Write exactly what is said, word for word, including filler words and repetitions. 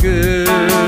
Good.